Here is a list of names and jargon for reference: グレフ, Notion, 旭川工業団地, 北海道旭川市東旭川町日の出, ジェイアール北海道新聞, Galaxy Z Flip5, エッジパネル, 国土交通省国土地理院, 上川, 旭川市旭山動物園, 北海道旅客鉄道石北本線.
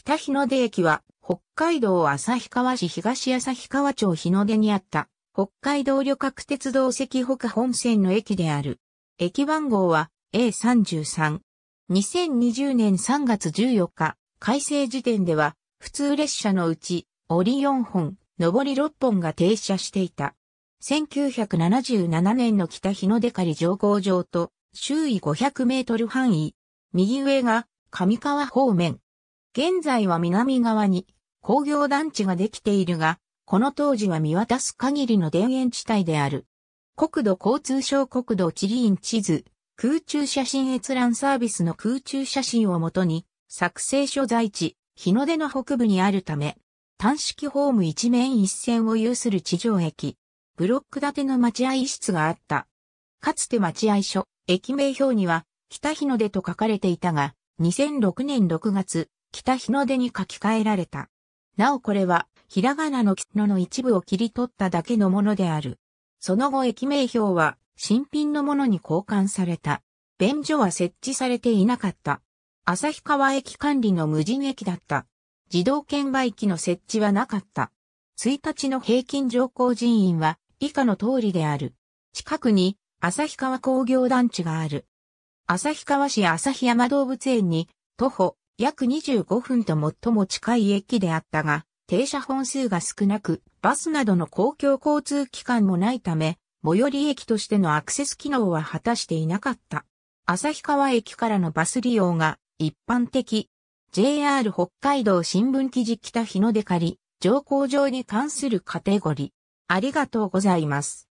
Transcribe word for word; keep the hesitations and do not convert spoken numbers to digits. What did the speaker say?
北日の出駅は、北海道旭川市東旭川町日の出にあった、北海道旅客鉄道石北本線の駅である。駅番号は エーさんじゅうさん。にせんにじゅうねんさんがつじゅうよっか、改正時点では、普通列車のうち、折よんほん、上りろっぽんが停車していた。せんきゅうひゃくななじゅうななねんの北日の出仮乗降場と、周囲ごひゃくメートル範囲。右上が、上川方面。現在は南側に工業団地ができているが、この当時は見渡す限りの田園地帯である。国土交通省国土地理院地図、空中写真閲覧サービスの空中写真をもとに、作成所在地、日の出の北部にあるため、単式ホーム一面一線を有する地上駅、ブロック建ての待合室があった。かつて待合所、駅名標には、北日の出と書かれていたが、にせんろくねんろくがつ、北日の出に書き換えられた。なおこれは、ひらがなのきのの一部を切り取っただけのものである。その後駅名標は、新品のものに交換された。便所は設置されていなかった。旭川駅管理の無人駅だった。自動券売機の設置はなかった。いちにちの平均乗降人員は、以下の通りである。近くに、旭川工業団地がある。旭川市旭山動物園に、徒歩、約にじゅうごふんと最も近い駅であったが、停車本数が少なく、バスなどの公共交通機関もないため、最寄り駅としてのアクセス機能は果たしていなかった。旭川駅からのバス利用が一般的。ジェイアール 北海道新聞記事北日の出仮乗降場に関するカテゴリー。ありがとうございます。